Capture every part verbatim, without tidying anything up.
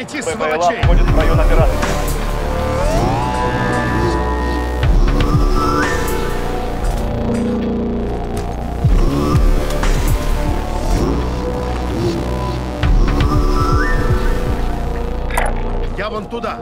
найти сволочей! Входит в район операции. Я вон туда.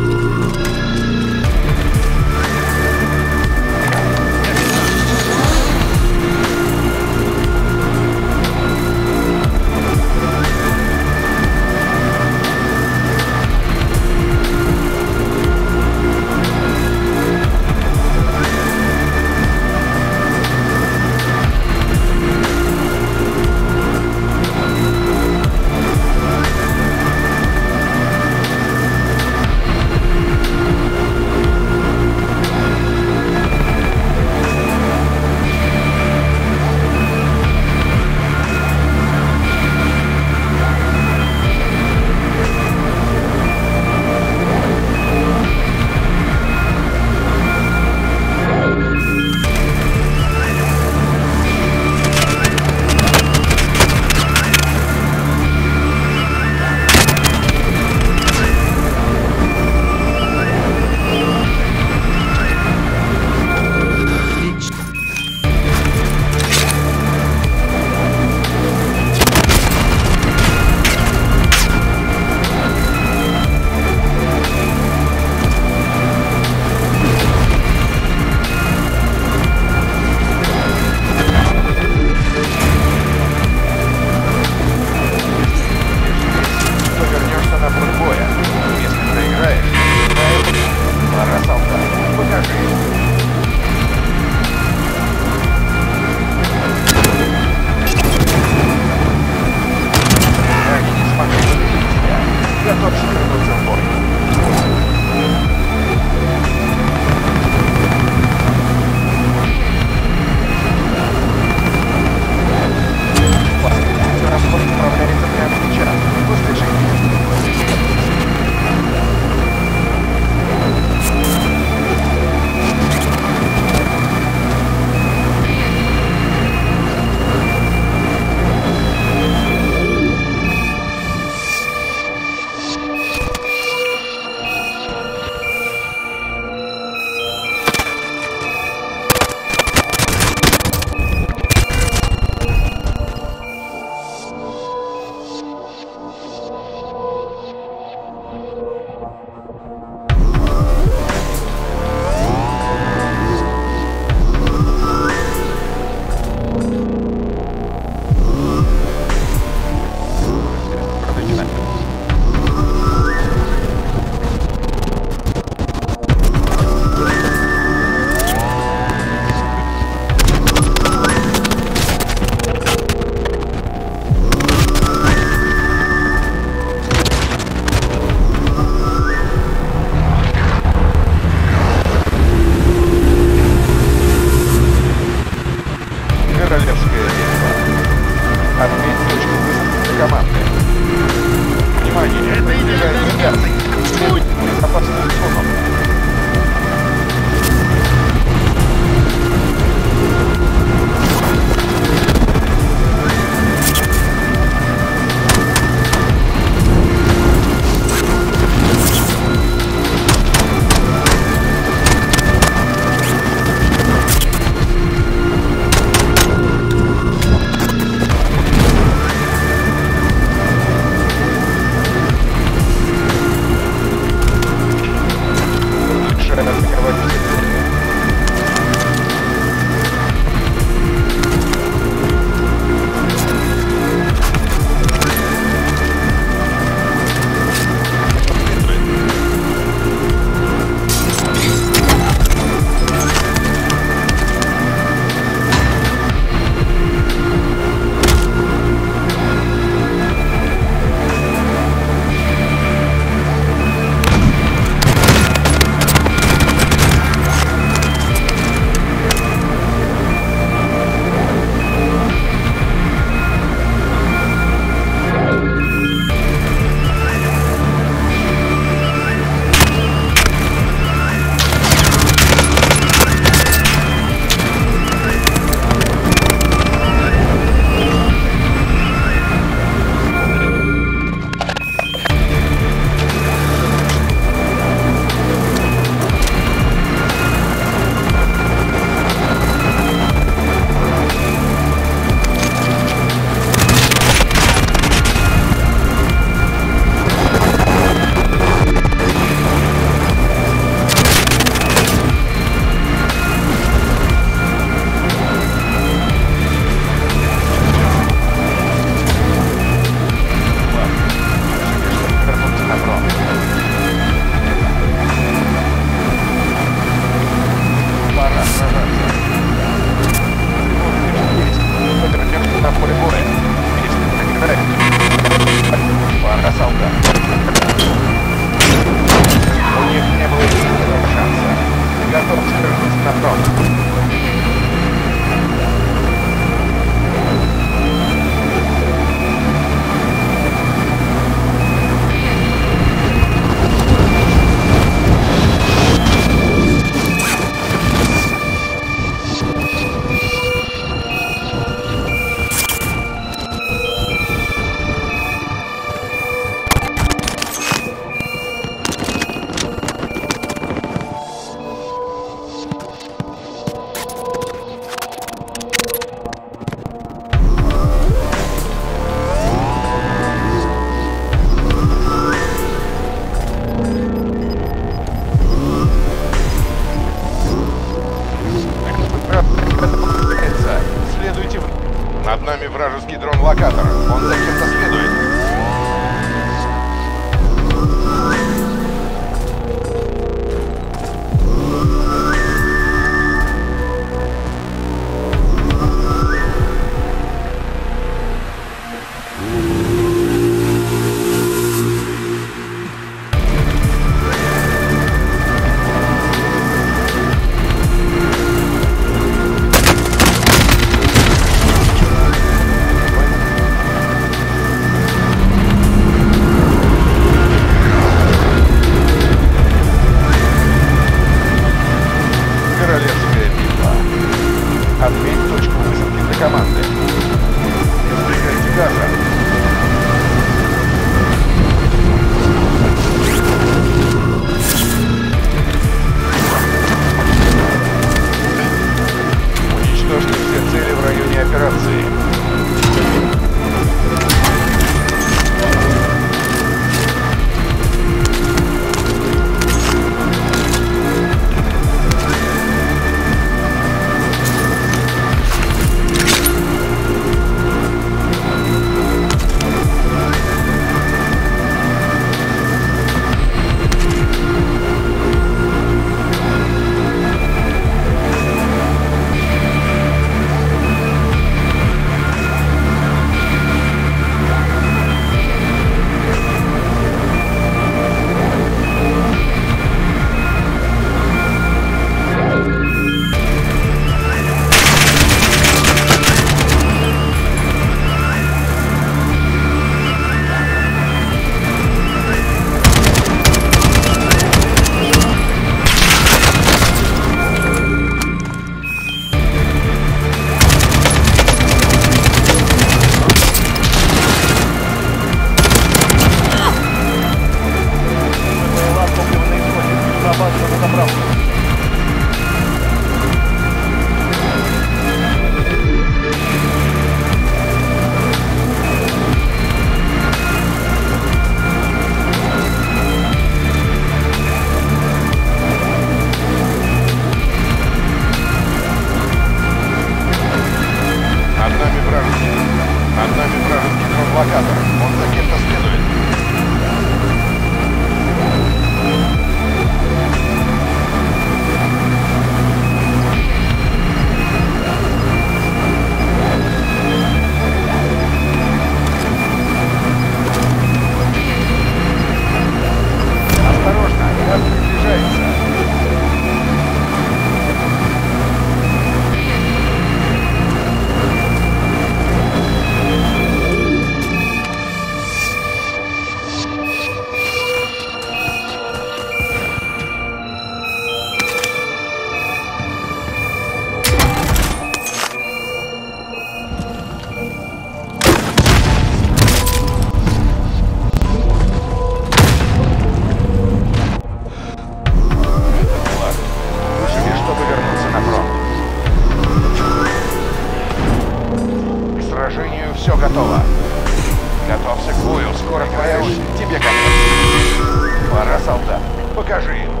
Готовься к бою, скоро твоя очередь. Тебе конец. Пора, солдат. Покажи им.